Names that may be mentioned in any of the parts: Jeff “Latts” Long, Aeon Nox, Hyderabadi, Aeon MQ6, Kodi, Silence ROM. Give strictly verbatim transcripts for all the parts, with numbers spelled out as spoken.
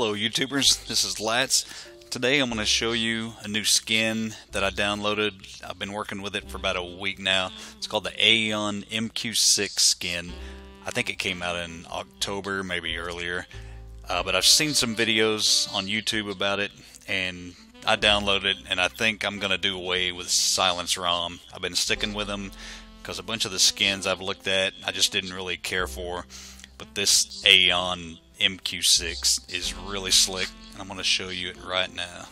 Hello YouTubers, this is Lats. Today I'm going to show you a new skin that I downloaded. I've been working with it for about a week now. It's called the Aeon M Q six skin. I think it came out in October, maybe earlier. Uh, but I've seen some videos on YouTube about it and I downloaded it, and I think I'm going to do away with Silence ROM. I've been sticking with them because a bunch of the skins I've looked at I just didn't really care for. But this Aeon M Q six is really slick, and I'm going to show you it right now.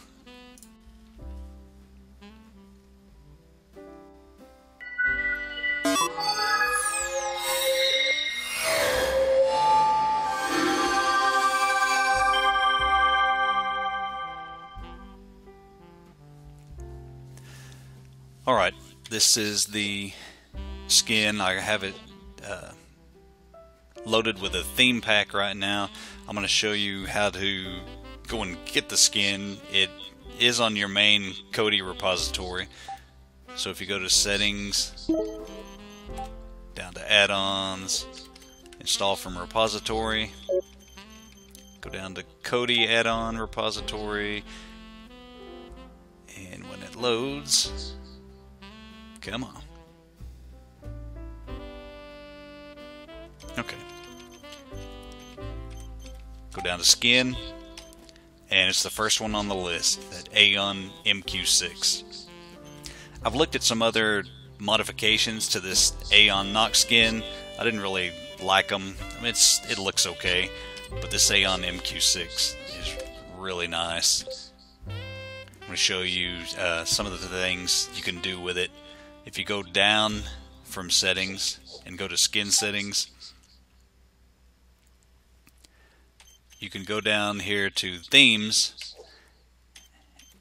Alright, this is the skin. I have it uh, loaded with a theme pack right now. I'm going to show you how to go and get the skin. It is on your main Kodi repository. So if you go to settings, down to add-ons, install from repository, go down to Kodi add-on repository, and when it loads, come on. Okay. Go down to skin, and it's the first one on the list, that Aeon M Q six. I've looked at some other modifications to this Aeon Nox skin. I didn't really like them. I mean, it's, it looks okay, but this Aeon M Q six is really nice. I'm going to show you uh, some of the things you can do with it. If you go down from settings and go to skin settings, you can go down here to themes,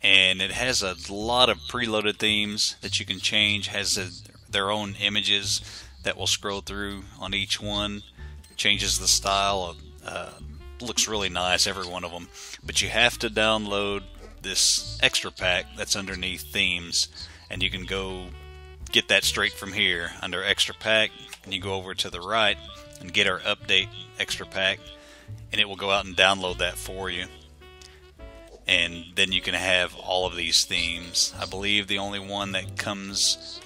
and it has a lot of preloaded themes that you can change. It has a, their own images that will scroll through on each one. It changes the style. Uh, looks really nice, every one of them. But you have to download this extra pack that's underneath themes, and you can go get that straight from here under extra pack, and you go over to the right and get our update extra pack, and it will go out and download that for you, and then you can have all of these themes. I believe the only one that comes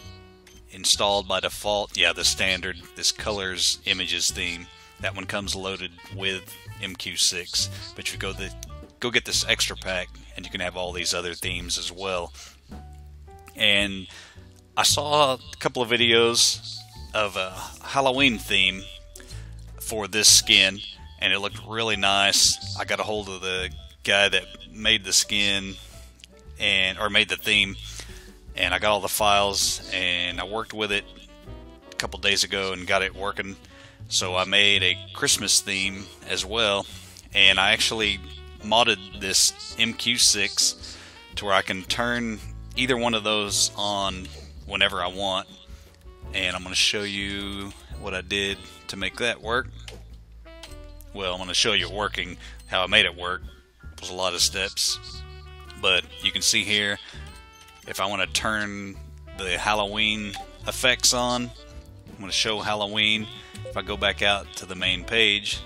installed by default, yeah, the standard, this colors images theme, that one comes loaded with M Q six, but you go the go get this extra pack and you can have all these other themes as well. And I saw a couple of videos of a Halloween theme for this skin, and it looked really nice. I got a hold of the guy that made the skin, and or made the theme, and I got all the files, and I worked with it a couple days ago and got it working. So I made a Christmas theme as well, and I actually modded this M Q six to where I can turn either one of those on whenever I want, and I'm going to show you what I did to make that work. Well, I'm going to show you working, how I made it work. It was a lot of steps, but you can see here, if I want to turn the Halloween effects on, I'm going to show Halloween. If I go back out to the main page,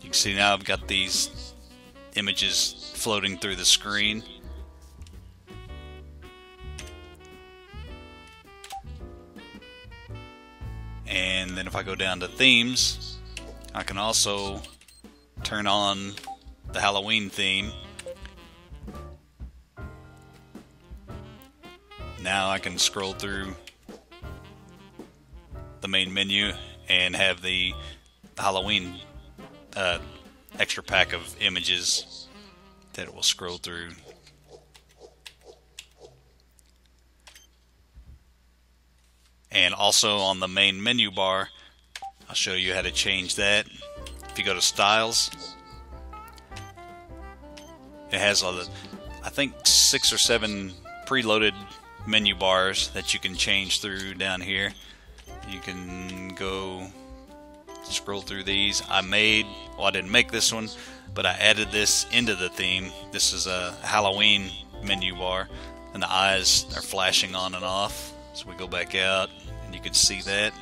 you can see now I've got these images floating through the screen. And then if I go down to themes, I can also turn on the Halloween theme. Now I can scroll through the main menu and have the Halloween uh, extra pack of images that it will scroll through. And also on the main menu bar, I'll show you how to change that. If you go to styles, it has all the, I think, six or seven preloaded menu bars that you can change through down here. You can go scroll through these. I made, well, I didn't make this one, but I added this into the theme. This is a Halloween menu bar, and the eyes are flashing on and off. So we go back out, and you can see that,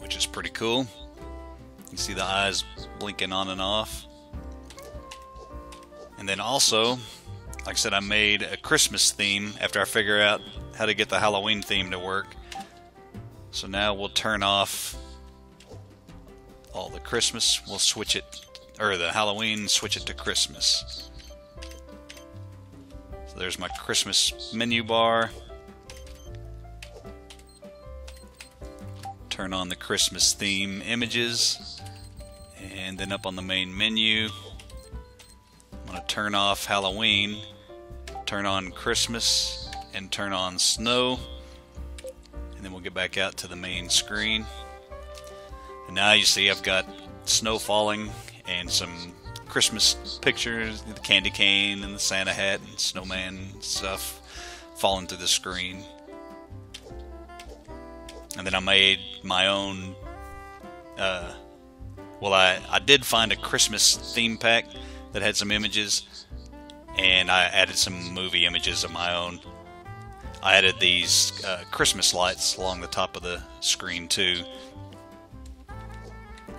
which is pretty cool. You see the eyes blinking on and off. And then also, like I said, I made a Christmas theme after I figure out how to get the Halloween theme to work. So now we'll turn off all the Christmas. We'll switch it, or the Halloween, switch it to Christmas. So there's my Christmas menu bar. Turn on the Christmas theme images, and then up on the main menu, I'm going to turn off Halloween, turn on Christmas, and turn on snow, and then we'll get back out to the main screen. And now you see I've got snow falling and some Christmas pictures, the candy cane and the Santa hat and snowman and stuff falling through the screen. And then I made my own, uh, well, I, I did find a Christmas theme pack that had some images, and I added some movie images of my own. I added these uh, Christmas lights along the top of the screen too.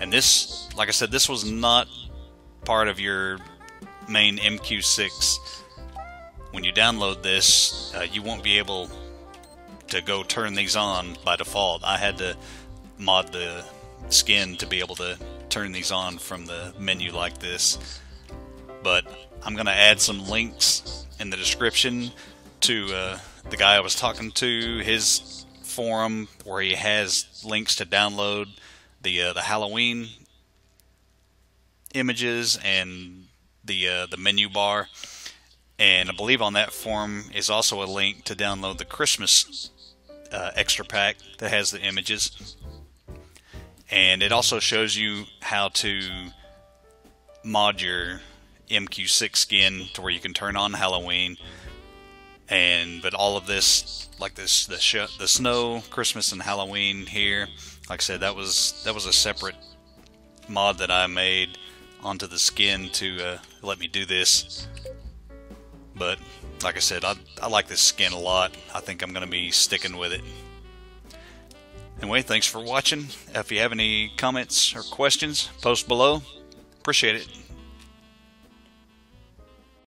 And this, like I said, this was not part of your main M Q six. When you download this, uh, you won't be able to go turn these on by default. I had to mod the skin to be able to turn these on from the menu like this. But I'm gonna add some links in the description to uh, the guy I was talking to, his forum where he has links to download the uh, the Halloween images and the uh, the menu bar. And I believe on that forum is also a link to download the Christmas Uh, extra pack that has the images, and it also shows you how to mod your M Q six skin to where you can turn on Halloween. And but all of this, like this, the sh the snow, Christmas, and Halloween here, like I said, that was that was a separate mod that I made onto the skin to uh, let me do this. But like I said, I, I like this skin a lot. I think I'm going to be sticking with it. Anyway, thanks for watching. If you have any comments or questions, post below. Appreciate it.